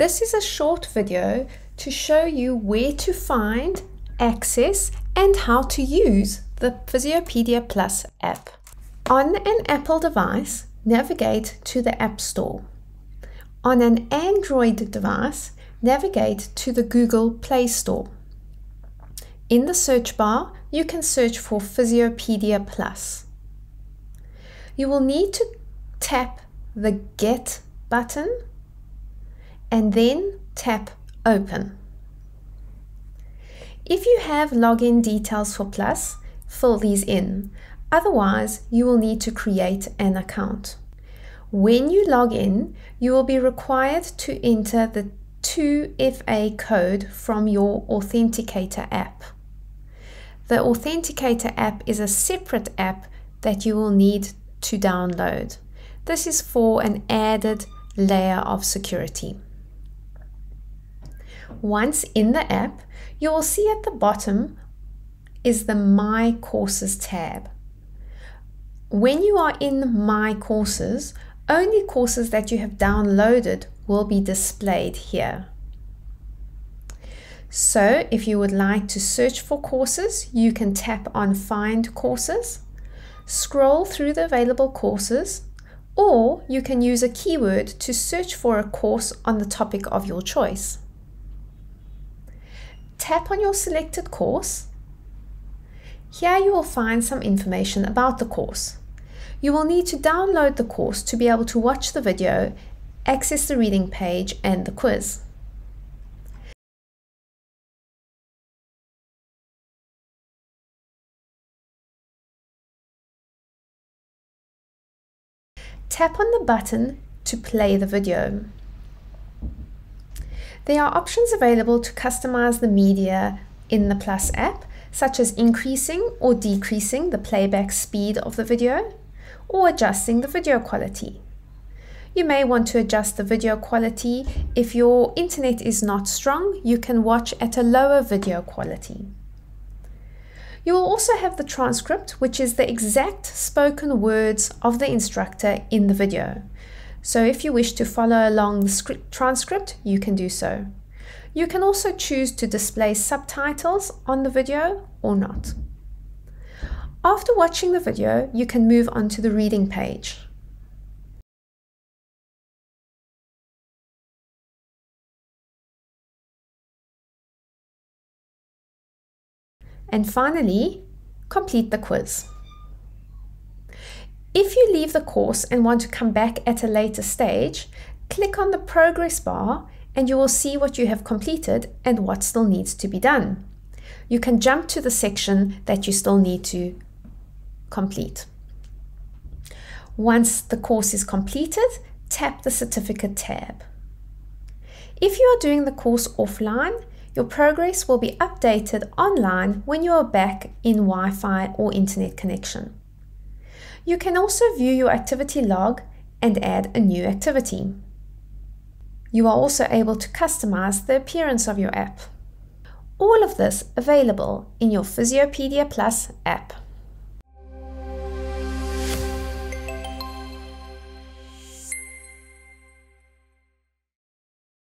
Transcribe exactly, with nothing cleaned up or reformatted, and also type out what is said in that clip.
This is a short video to show you where to find, access, and how to use the Physiopedia Plus app. On an Apple device, navigate to the App Store. On an Android device, navigate to the Google Play Store. In the search bar, you can search for Physiopedia Plus. You will need to tap the Get button and then tap Open. If you have login details for Plus, fill these in. Otherwise, you will need to create an account. When you log in, you will be required to enter the two F A code from your Authenticator app. The Authenticator app is a separate app that you will need to download. This is for an added layer of security. Once in the app, you will see at the bottom is the My Courses tab. When you are in My Courses, only courses that you have downloaded will be displayed here. So if you would like to search for courses, you can tap on Find Courses, scroll through the available courses, or you can use a keyword to search for a course on the topic of your choice. Tap on your selected course. Here you will find some information about the course. You will need to download the course to be able to watch the video, access the reading page and the quiz. Tap on the button to play the video. There are options available to customize the media in the Plus app, such as increasing or decreasing the playback speed of the video, or adjusting the video quality. You may want to adjust the video quality. If your internet is not strong, you can watch at a lower video quality. You will also have the transcript, which is the exact spoken words of the instructor in the video. So if you wish to follow along the script transcript, you can do so. You can also choose to display subtitles on the video or not. After watching the video, you can move on to the reading page. And finally, complete the quiz. If you leave the course and want to come back at a later stage, click on the progress bar and you will see what you have completed and what still needs to be done. You can jump to the section that you still need to complete. Once the course is completed, tap the certificate tab. If you are doing the course offline, your progress will be updated online when you are back in Wi-Fi or internet connection. You can also view your activity log and add a new activity. You are also able to customize the appearance of your app. All of this available in your Physiopedia Plus app.